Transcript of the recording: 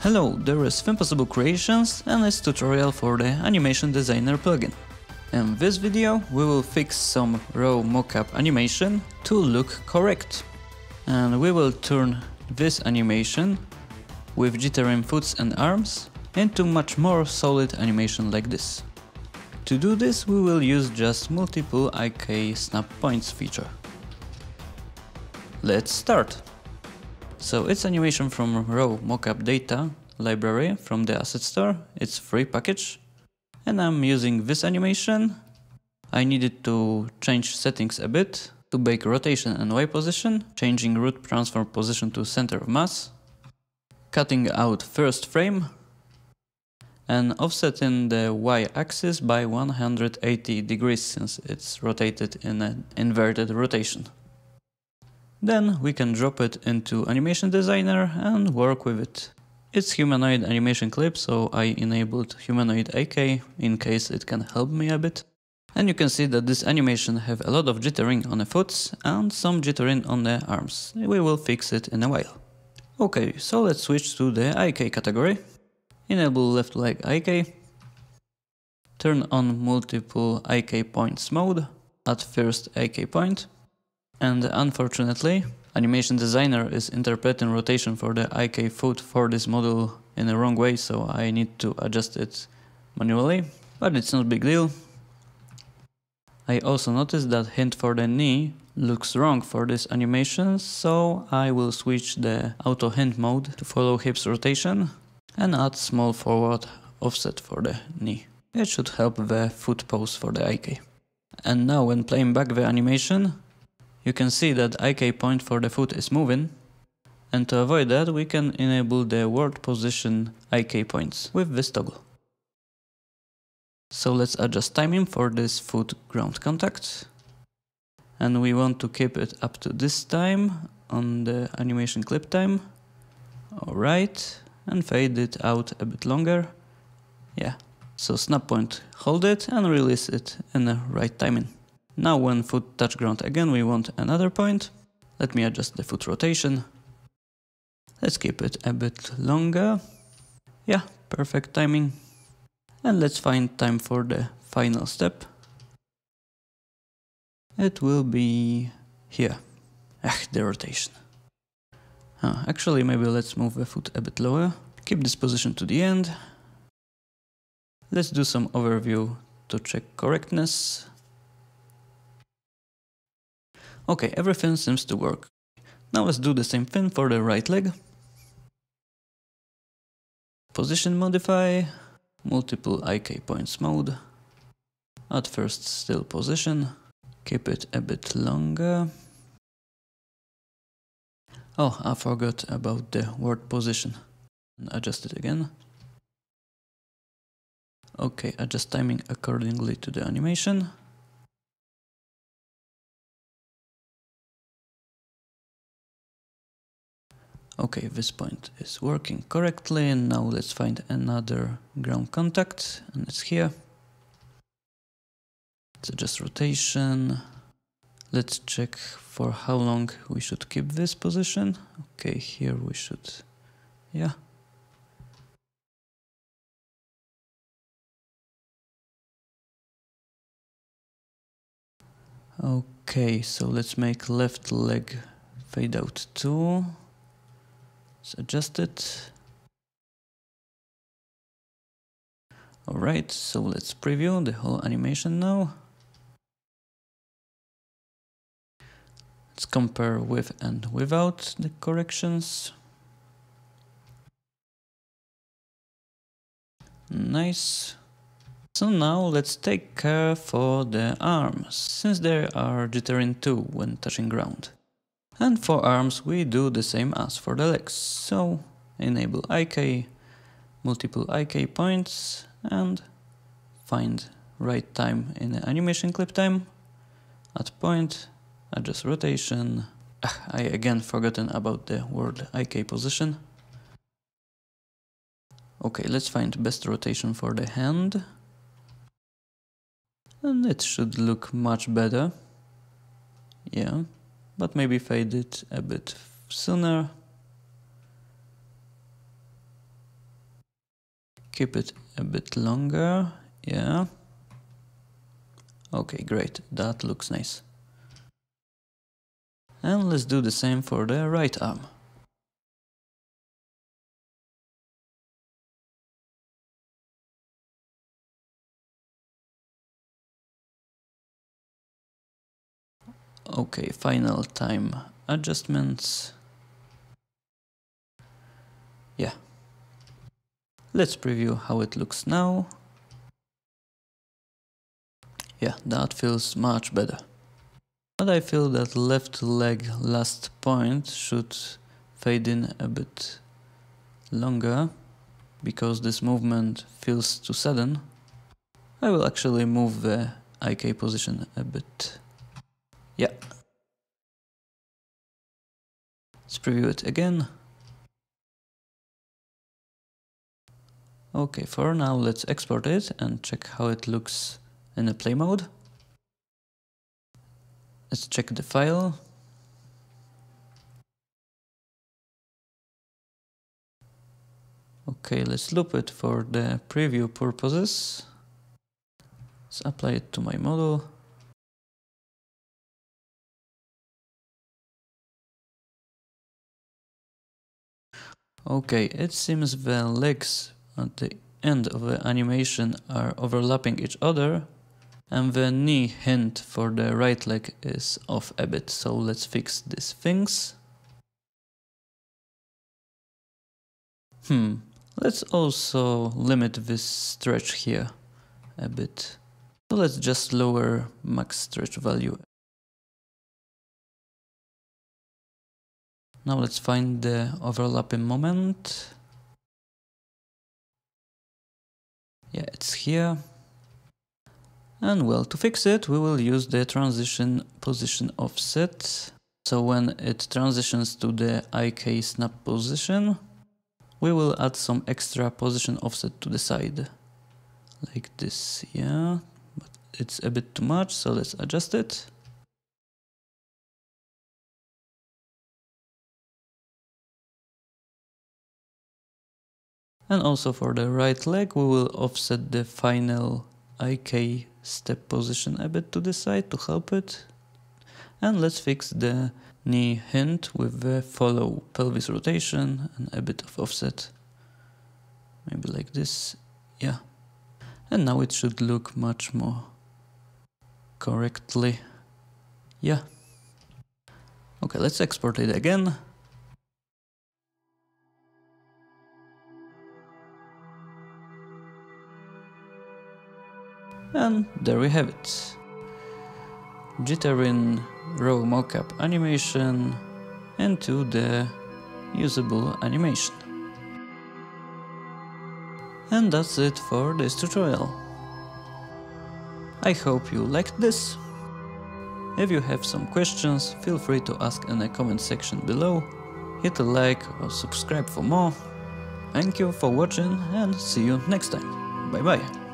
Hello, there is FImpossible Creations and its tutorial for the Animation Designer plugin. In this video we will fix some raw mocap animation to look correct. And we will turn this animation with jittering foots and arms into much more solid animation like this. To do this we will use just multiple IK snap points feature. Let's start! So it's animation from raw mocap data library from the Asset Store, it's free package. And I'm using this animation. I needed to change settings a bit, to make rotation and Y position, changing root transform position to center of mass, cutting out first frame, and offsetting the Y axis by 180 degrees since it's rotated in an inverted rotation. Then we can drop it into Animation Designer and work with it. It's humanoid animation clip, so I enabled humanoid IK in case it can help me a bit. And you can see that this animation have a lot of jittering on the foots and some jittering on the arms. We will fix it in a while. Okay, so let's switch to the IK category. Enable left leg IK. Turn on multiple IK points mode. Add first IK point. And unfortunately, Animation Designer is interpreting rotation for the IK foot for this model in the wrong way, so I need to adjust it manually, but it's not a big deal. I also noticed that hint for the knee looks wrong for this animation, so I will switch the auto hint mode to follow hips rotation and add small forward offset for the knee. It should help the foot pose for the IK. And now when playing back the animation, you can see that IK point for the foot is moving, and to avoid that we can enable the world position IK points with this toggle. So let's adjust timing for this foot ground contact, and we want to keep it up to this time on the animation clip time. Alright, and fade it out a bit longer. Yeah, so snap point, hold it and release it in the right timing. Now when foot touch ground again, we want another point. Let me adjust the foot rotation. Let's keep it a bit longer. Yeah, perfect timing. And let's find time for the final step. It will be here. The rotation. Actually, maybe let's move the foot a bit lower. Keep this position to the end. Let's do some overview to check correctness. Okay, everything seems to work. Now let's do the same thing for the right leg. Position modify, multiple IK points mode. At first still position, keep it a bit longer. Oh, I forgot about the word position. Adjust it again. Okay, adjust timing accordingly to the animation. Okay, this point is working correctly, and now let's find another ground contact, and it's here. Let's adjust rotation. Let's check for how long we should keep this position. Okay, here we should, yeah. Okay, so let's make left leg fade out too. Adjust it. Alright, so let's preview the whole animation now. Let's compare with and without the corrections. Nice. So now let's take care for the arms, since they are jittering too when touching ground. And for arms we do the same as for the legs, so enable IK, multiple IK points, and find right time in the animation clip time, add point, adjust rotation. I again forgotten about the word IK position. Okay, let's find best rotation for the hand, and it should look much better, yeah. But maybe fade it a bit sooner. keep it a bit longer. Yeah. Okay, great. That looks nice. And let's do the same for the right arm. Okay, final time adjustments. Yeah. Let's preview how it looks now. Yeah, that feels much better. But I feel that left leg last point should fade in a bit longer, because this movement feels too sudden. I will actually move the IK position a bit. Yeah. Let's preview it again. Okay, for now let's export it and check how it looks in the play mode. Let's check the file. Okay, let's loop it for the preview purposes. Let's apply it to my model. Okay, it seems the legs at the end of the animation are overlapping each other, and the knee hint for the right leg is off a bit, so let's fix these things. Let's also limit this stretch here a bit. So let's just lower max stretch value. Now let's find the overlapping moment. Yeah, it's here. And well, to fix it, we will use the transition position offset. So when it transitions to the IK snap position, we will add some extra position offset to the side. Like this, yeah. But it's a bit too much, so let's adjust it. And also for the right leg, we will offset the final IK step position a bit to the side to help it. And let's fix the knee hint with the follow pelvis rotation and a bit of offset. Maybe like this, yeah. And now it should look much more correctly, yeah. Okay, let's export it again. And there we have it. Jittering raw mockup animation into the usable animation. And that's it for this tutorial. I hope you liked this. If you have some questions, feel free to ask in the comment section below. Hit a like or subscribe for more. Thank you for watching and see you next time. Bye bye.